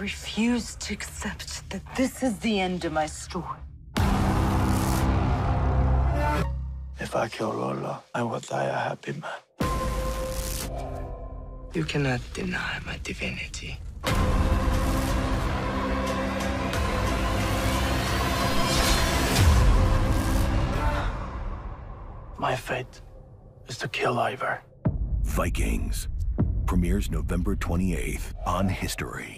refuse to accept that this is the end of my story. If I kill Rollo, I will die a happy man. You cannot deny my divinity. My fate is to kill Ivar. Vikings premieres November 28th on History.